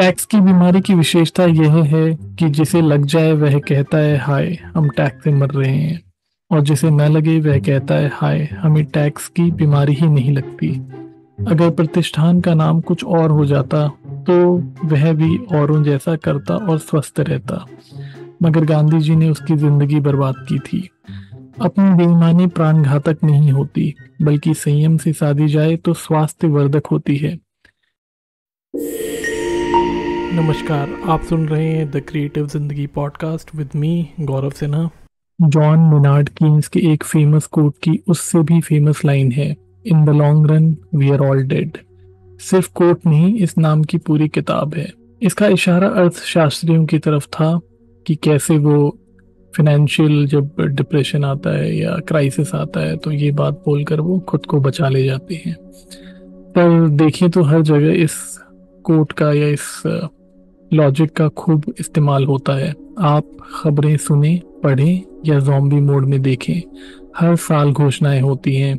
Tax की बीमारी की विशेषता यह है कि जिसे लग जाए वह कहता है हाय हम टैक्स से मर रहे हैं, और जिसे न लगे वह कहता है हाय हमें टैक्स की बीमारी ही नहीं लगती। अगर प्रतिष्ठान का नाम कुछ और हो जाता तो वह भी औरों जैसा करता और स्वस्थ रहता, मगर गांधी जी ने उसकी जिंदगी बर्बाद की थी। अपनी बेईमानी प्राण घातक नहीं होती, बल्कि संयम से साधी जाए तो स्वास्थ्य वर्धक होती है। नमस्कार, आप सुन रहे हैं the creative Zindagi podcast with me Gaurav Sinha. John Maynard Keynes के एक फेमस कोट की उससे भी फेमस लाइन है, in the long run we are all dead. सिर्फ कोट नहीं, इस नाम की पूरी किताब है। इसका इशारा अर्थशास्त्रियों की तरफ था कि कैसे वो फिनेंशियल, जब डिप्रेशन आता है या क्राइसिस आता है, तो ये बात बोलकर वो खुद को बचा ले जाते हैं। पर देखें तो हर जगह इस कोट का या इस लॉजिक का खूब इस्तेमाल होता है। आप खबरें सुने, पढ़ें या ज़ॉम्बी मोड में देखें, हर साल घोषणाएं होती हैं,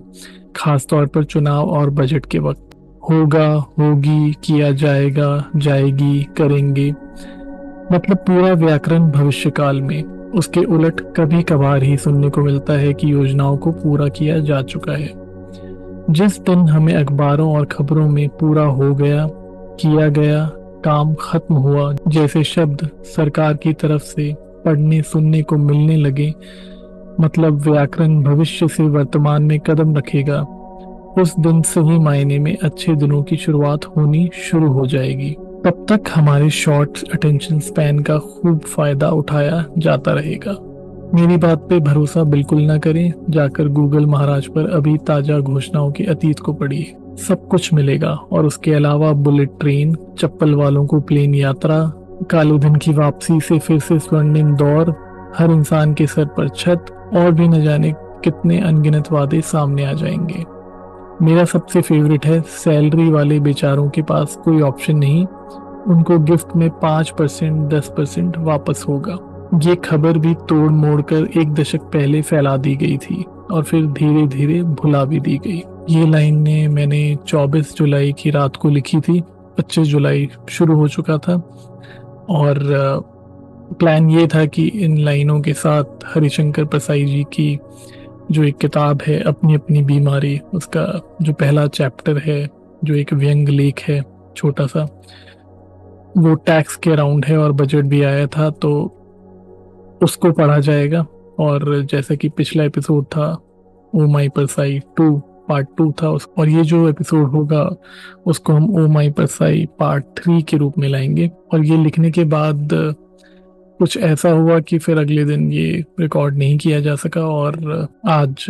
खासतौर पर चुनाव और बजट के वक्त। होगा, होगी, किया जाएगा, जाएगी, करेंगे, मतलब पूरा व्याकरण भविष्यकाल में। उसके उलट कभी कभार ही सुनने को मिलता है कि योजनाओं को पूरा किया जा चुका है। जिस दिन हमें अखबारों और खबरों में पूरा हो गया, किया गया, काम खत्म हुआ जैसे शब्द सरकार की तरफ से पढ़ने सुनने को मिलने लगे, मतलब व्याकरण भविष्य से वर्तमान में कदम रखेगा, उस दिन सही मायने में अच्छे दिनों की शुरुआत होनी शुरू हो जाएगी। तब तक हमारे शॉर्ट अटेंशन स्पैन का खूब फायदा उठाया जाता रहेगा। मेरी बात पे भरोसा बिल्कुल ना करें, जाकर गूगल महाराज पर अभी ताजा घोषणाओं के अतीत को पढ़िए, सब कुछ मिलेगा। और उसके अलावा बुलेट ट्रेन, चप्पल वालों को प्लेन यात्रा, काले धन की वापसी से फिर से स्वर्णिम दौर, हर इंसान के सर पर छत, और भी न जाने कितने अनगिनत वादे सामने आ जाएंगे। मेरा सबसे फेवरेट है, सैलरी वाले बेचारों के पास कोई ऑप्शन नहीं, उनको गिफ्ट में 5% 10% वापस होगा। ये खबर भी तोड़ मोड़ कर एक दशक पहले फैला दी गई थी और फिर धीरे धीरे भुला भी दी गई। ये लाइन ने मैंने 24 जुलाई की रात को लिखी थी, 25 जुलाई शुरू हो चुका था, और प्लान ये था कि इन लाइनों के साथ हरिशंकर परसाई जी की जो एक किताब है अपनी अपनी बीमारी, उसका जो पहला चैप्टर है, जो एक व्यंग लेख है छोटा सा, वो टैक्स के अराउंड है और बजट भी आया था, तो उसको पढ़ा जाएगा। और जैसा कि पिछला एपिसोड था ओ माई परसाई 2 पार्ट 2 था, और ये जो एपिसोड होगा उसको हम ओ माई परसाई पार्ट 3 के रूप में लाएंगे। और ये लिखने के बाद कुछ ऐसा हुआ कि फिर अगले दिन ये रिकॉर्ड नहीं किया जा सका, और आज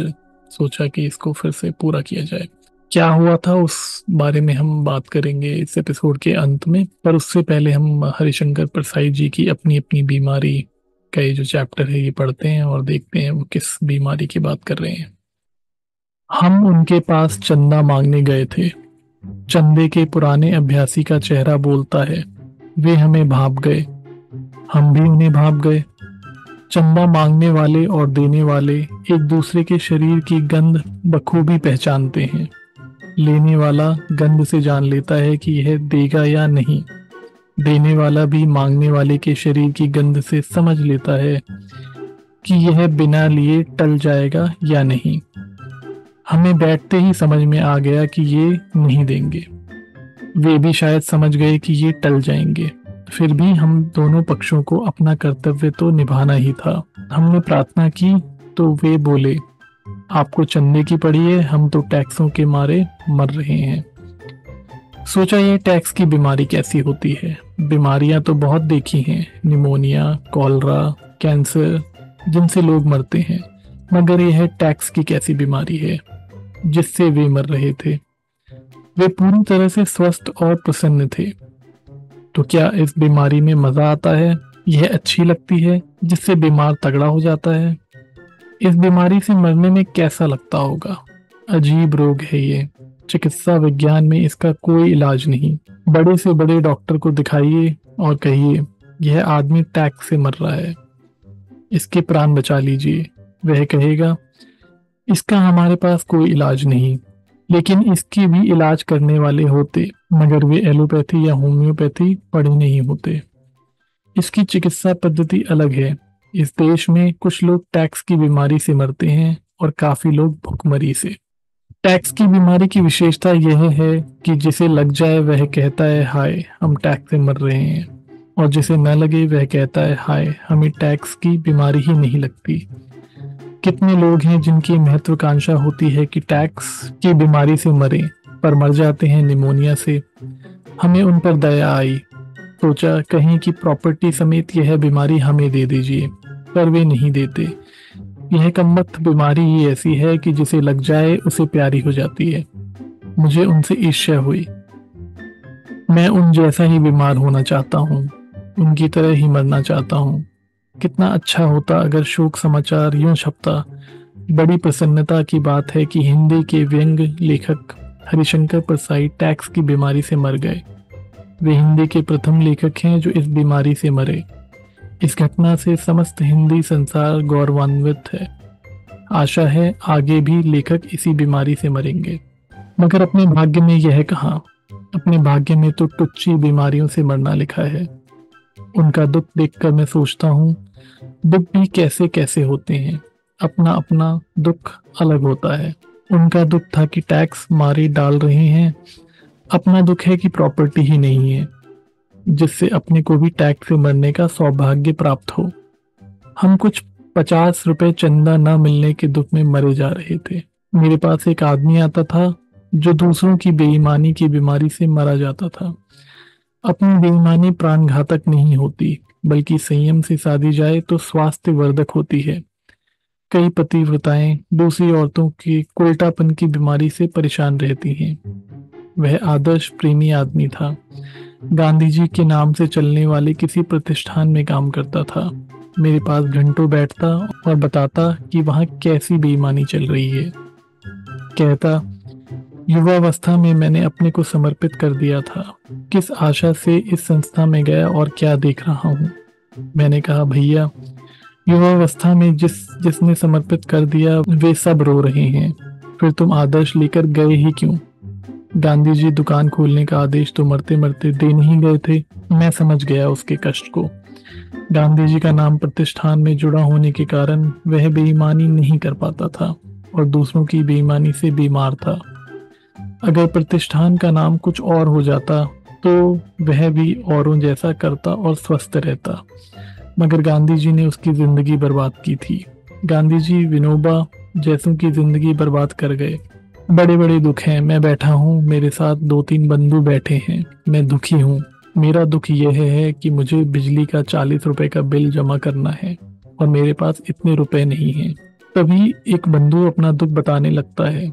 सोचा कि इसको फिर से पूरा किया जाए। क्या हुआ था उस बारे में हम बात करेंगे इस एपिसोड के अंत में, पर उससे पहले हम हरिशंकर परसाई जी की अपनी अपनी बीमारी का ये जो चैप्टर है ये पढ़ते हैं और देखते हैं वो किस बीमारी की बात कर रहे हैं। हम उनके पास चंदा मांगने गए थे। चंदे के पुराने अभ्यासी का चेहरा बोलता है, वे हमें भांप गए, हम भी उन्हें भांप गए। चंदा मांगने वाले और देने वाले एक दूसरे के शरीर की गंध बखूबी पहचानते हैं। लेने वाला गंध से जान लेता है कि यह देगा या नहीं, देने वाला भी मांगने वाले के शरीर की गंध से समझ लेता है कि यह बिना लिए टल जाएगा या नहीं। हमें बैठते ही समझ में आ गया कि ये नहीं देंगे, वे भी शायद समझ गए कि ये टल जाएंगे। फिर भी हम दोनों पक्षों को अपना कर्तव्य तो निभाना ही था। हमने प्रार्थना की तो वे बोले, आपको चंदे की पड़ी है, हम तो टैक्सों के मारे मर रहे हैं। सोचा ये टैक्स की बीमारी कैसी होती है। बीमारियां तो बहुत देखी हैं, निमोनिया, कॉलरा, कैंसर, जिनसे लोग मरते हैं, मगर यह टैक्स की कैसी बीमारी है जिससे वे मर रहे थे। वे पूरी तरह से स्वस्थ और प्रसन्न थे। तो क्या इस बीमारी में मजा आता है, यह अच्छी लगती है जिससे बीमार तगड़ा हो जाता है? इस बीमारी से मरने में कैसा लगता होगा? अजीब रोग है ये, चिकित्सा विज्ञान में इसका कोई इलाज नहीं। बड़े से बड़े डॉक्टर को दिखाइए और कहिए, यह आदमी टैक्स से मर रहा है, इसके प्राण बचा लीजिए। वह कहेगा, इसका हमारे पास कोई इलाज नहीं, लेकिन इसके भी इलाज करने वाले होते, मगर वे एलोपैथी या होम्योपैथी पढ़े नहीं होते। इसकी चिकित्सा पद्धति अलग है। इस देश में कुछ लोग टैक्स की बीमारी से मरते हैं और काफी लोग भुखमरी से। टैक्स की बीमारी की विशेषता यह है कि जिसे लग जाए वह कहता है हाय हम टैक्स से मर रहे हैं, और जिसे न लगे वह कहता है हाय हमें टैक्स की बीमारी ही नहीं लगती। कितने लोग हैं जिनकी महत्वाकांक्षा होती है कि टैक्स की बीमारी से मरें, पर मर जाते हैं निमोनिया से। हमें उन पर दया आई, सोचा कहीं कि प्रॉपर्टी समेत यह बीमारी हमें दे दीजिए, पर वे नहीं देते। यह कमबख्त बीमारी ही ऐसी है कि जिसे लग जाए उसे प्यारी हो जाती है। मुझे उनसे ईर्ष्या हुई। मैं उन जैसा ही बीमार होना चाहता हूँ, उनकी तरह ही मरना चाहता हूँ। कितना अच्छा होता अगर शोक समाचार यूं छपता। बड़ी प्रसन्नता की बात है कि हिंदी के व्यंग लेखक हरिशंकर परसाई टैक्स की बीमारी से मर गए। वे हिंदी के प्रथम लेखक हैं जो इस बीमारी से मरे। इस घटना से समस्त हिंदी संसार गौरवान्वित है। आशा है आगे भी लेखक इसी बीमारी से मरेंगे। मगर अपने भाग्य में यह कहाँ, अपने भाग्य में तो टुच्ची बीमारियों से मरना लिखा है। उनका दुख देखकर मैं सोचता हूँ दुख भी कैसे कैसे होते हैं, अपना अपना दुख अलग होता है। उनका दुख था कि टैक्स मारी डाल रहे हैं, अपना दुख है कि प्रॉपर्टी ही नहीं है जिससे अपने को भी टैक्स से मरने का सौभाग्य प्राप्त हो। हम कुछ 50 रुपए चंदा ना मिलने के दुख में मरे जा रहे थे। मेरे पास एक आदमी आता था जो दूसरों की बेईमानी की बीमारी से मरा जाता था। अपनी बेईमानी प्राण घातक नहीं होती, बल्कि संयम से साधी जाए तो स्वास्थ्य वर्धक होती है। कई पतिव्रताएं दूसरी औरतों के उल्टापन की बीमारी से परेशान रहती हैं। वह आदर्श प्रेमी आदमी था। गांधी जी के नाम से चलने वाले किसी प्रतिष्ठान में काम करता था। मेरे पास घंटों बैठता और बताता कि वहाँ कैसी बेईमानी चल रही है। कहता, युवावस्था में मैंने अपने को समर्पित कर दिया था, किस आशा से इस संस्था में गया और क्या देख रहा हूँ। मैंने कहा, भैया युवावस्था में जिसने समर्पित कर दिया वे सब रो रहे हैं, फिर तुम आदर्श लेकर गए ही क्यों। गांधी जी दुकान खोलने का आदेश तो मरते मरते दे नहीं गए थे। मैं समझ गया उसके कष्ट को। गांधी जी का नाम प्रतिष्ठान में जुड़ा होने के कारण वह बेईमानी नहीं कर पाता था और दूसरों की बेईमानी से बीमार था। अगर प्रतिष्ठान का नाम कुछ और हो जाता तो वह भी औरों जैसा करता और स्वस्थ रहता, मगर गांधी जी ने उसकी ज़िंदगी बर्बाद की थी। गांधी जी विनोबा जैसों की ज़िंदगी बर्बाद कर गए। बड़े बड़े दुख हैं। मैं बैठा हूँ, मेरे साथ 2-3 बंधु बैठे हैं। मैं दुखी हूँ। मेरा दुख यह है कि मुझे बिजली का 40 रुपये का बिल जमा करना है और मेरे पास इतने रुपये नहीं हैं। तभी एक बंधु अपना दुख बताने लगता है।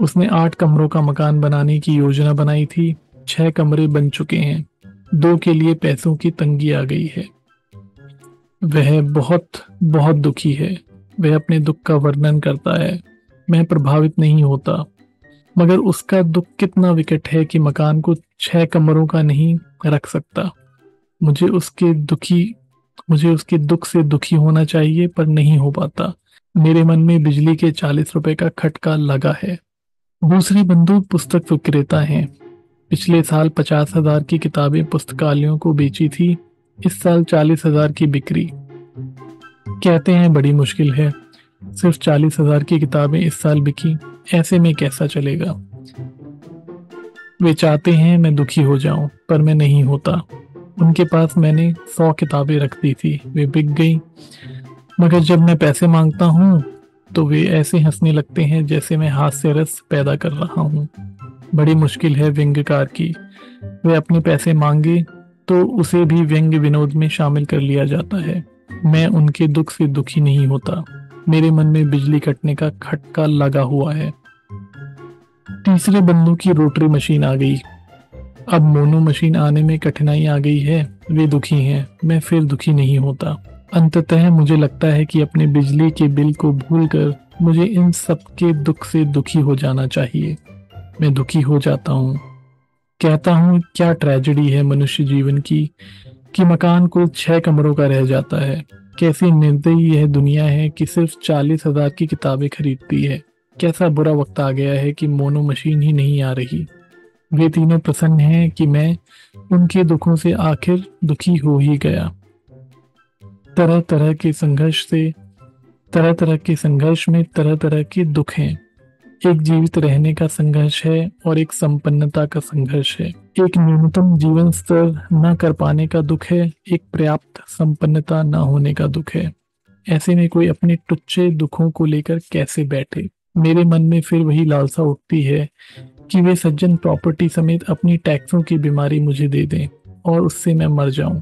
उसने 8 कमरों का मकान बनाने की योजना बनाई थी। 6 कमरे बन चुके हैं, 2 के लिए पैसों की तंगी आ गई है। वह बहुत बहुत दुखी है। वह अपने दुख का वर्णन करता है। मैं प्रभावित नहीं होता, मगर उसका दुख कितना विकट है कि मकान को 6 कमरों का नहीं रख सकता। मुझे उसके दुख से दुखी होना चाहिए, पर नहीं हो पाता। मेरे मन में बिजली के 40 रुपये का खटका लगा है। दूसरी बंधु पुस्तक विक्रेता हैं। पिछले साल 50,000 की किताबें पुस्तकालयों को बेची थी, इस साल 40,000 की बिक्री। कहते हैं बड़ी मुश्किल है, सिर्फ 40,000 की किताबें इस साल बिकी, ऐसे में कैसा चलेगा। वे चाहते हैं मैं दुखी हो जाऊं, पर मैं नहीं होता। उनके पास मैंने 100 किताबें रख दी थी, वे बिक गई, मगर जब मैं पैसे मांगता हूँ तो वे ऐसे हंसने लगते हैं जैसे मैं हास्य रस पैदा कर रहा हूँ। बड़ी मुश्किल है व्यंग्यकार की। वे अपने पैसे मांगे तो उसे भी व्यंग्य विनोद में शामिल कर लिया जाता है। मैं उनके दुख से दुखी नहीं होता। मेरे मन में बिजली कटने का खटका लगा हुआ है। तीसरे बंधु की रोटरी मशीन आ गई। अब मोनो मशीन आने में कठिनाई आ गई है। वे दुखी हैं, मैं फिर दुखी नहीं होता। अंततः मुझे लगता है कि अपने बिजली के बिल को भूलकर मुझे इन सब के दुख से दुखी हो जाना चाहिए। मैं दुखी हो जाता हूँ। कहता हूँ क्या ट्रेजेडी है मनुष्य जीवन की कि मकान को 6 कमरों का रह जाता है। कैसी निर्दयी यह दुनिया है कि सिर्फ 40,000 की किताबें खरीदती है। कैसा बुरा वक्त आ गया है कि मोनो मशीन ही नहीं आ रही। वे तीनों प्रसन्न हैं कि मैं उनके दुखों से आखिर दुखी हो ही गया। तरह तरह के संघर्ष में तरह तरह के दुख हैं। एक जीवित रहने का संघर्ष है और एक संपन्नता का संघर्ष है। एक न्यूनतम जीवन स्तर न कर पाने का दुख है, एक पर्याप्त संपन्नता न होने का दुख है। ऐसे में कोई अपने तुच्छ दुखों को लेकर कैसे बैठे। मेरे मन में फिर वही लालसा उठती है कि वे सज्जन प्रॉपर्टी समेत अपनी टैक्सों की बीमारी मुझे दे दें और उससे मैं मर जाऊं,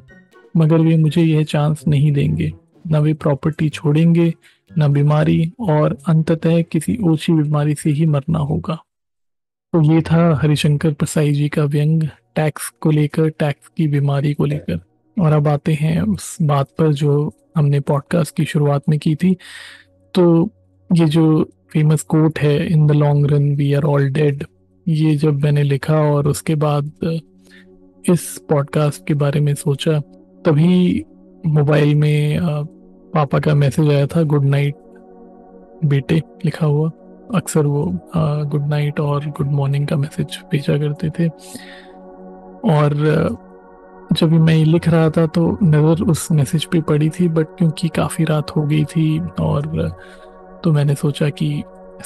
मगर वे मुझे यह चांस नहीं देंगे। न वे प्रॉपर्टी छोड़ेंगे न बीमारी, और अंततः किसी ओछी बीमारी से ही मरना होगा। तो ये था हरिशंकर परसाई जी का व्यंग टैक्स को लेकर, टैक्स की बीमारी को लेकर। और अब आते हैं उस बात पर जो हमने पॉडकास्ट की शुरुआत में की थी। तो ये जो फेमस कोट है, in the long run we are all dead, ये जब मैंने लिखा और उसके बाद इस पॉडकास्ट के बारे में सोचा, तभी मोबाइल में पापा का मैसेज आया था, गुड नाइट बेटे लिखा हुआ। अक्सर वो गुड नाइट और गुड मॉर्निंग का मैसेज भेजा करते थे। और जब भी मैं लिख रहा था तो नज़र उस मैसेज पे पड़ी थी, बट क्योंकि काफ़ी रात हो गई थी और तो मैंने सोचा कि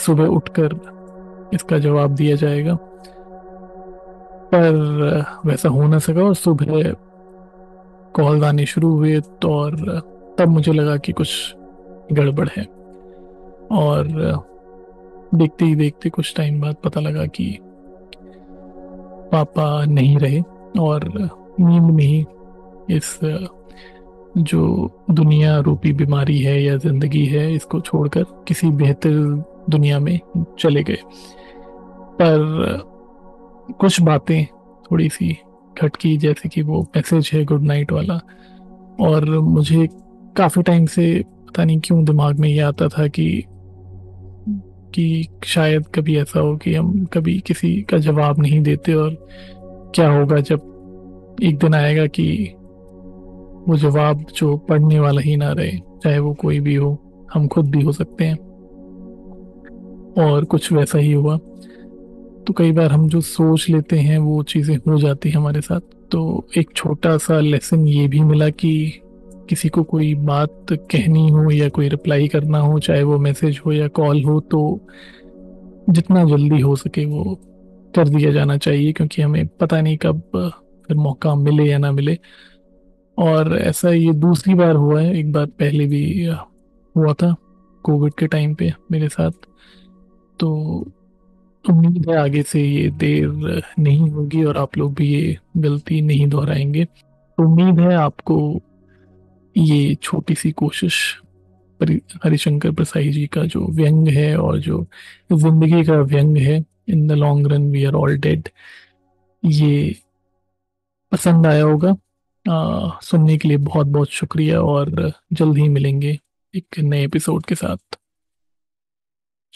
सुबह उठकर इसका जवाब दिया जाएगा, पर वैसा हो ना सका। और सुबह कॉल आने शुरू हुए तो और तब मुझे लगा कि कुछ गड़बड़ है। और देखते ही देखते कुछ टाइम बाद पता लगा कि पापा नहीं रहे और नींद में ही इस जो दुनिया रूपी बीमारी है या जिंदगी है, इसको छोड़कर किसी बेहतर दुनिया में चले गए। पर कुछ बातें थोड़ी सी खटकी, जैसे कि वो मैसेज है गुड नाइट वाला, और मुझे काफ़ी टाइम से पता नहीं क्यों दिमाग में ये आता था कि शायद कभी ऐसा हो कि हम कभी किसी का जवाब नहीं देते, और क्या होगा जब एक दिन आएगा कि वो जवाब जो पढ़ने वाला ही ना रहे, चाहे वो कोई भी हो, हम खुद भी हो सकते हैं। और कुछ वैसा ही हुआ। तो कई बार हम जो सोच लेते हैं वो चीज़ें हो जाती हैं हमारे साथ। तो एक छोटा सा लेसन ये भी मिला कि किसी को कोई बात कहनी हो या कोई रिप्लाई करना हो, चाहे वो मैसेज हो या कॉल हो, तो जितना जल्दी हो सके वो कर दिया जाना चाहिए, क्योंकि हमें पता नहीं कब फिर मौका मिले या ना मिले। और ऐसा ये दूसरी बार हुआ है, एक बार पहले भी हुआ था कोविड के टाइम पे मेरे साथ। तो उम्मीद है आगे से ये देर नहीं होगी और आप लोग भी ये गलती नहीं दोहराएंगे। उम्मीद है आपको ये छोटी सी कोशिश, हरिशंकर परसाई जी का जो व्यंग है और जो जिंदगी का व्यंग है, in the long run we are all dead, ये पसंद आया होगा। सुनने के लिए बहुत बहुत शुक्रिया, और जल्द ही मिलेंगे एक नए एपिसोड के साथ।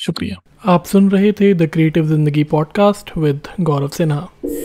शुक्रिया। आप सुन रहे थे the creative Zindagi podcast with Gaurav Sinha.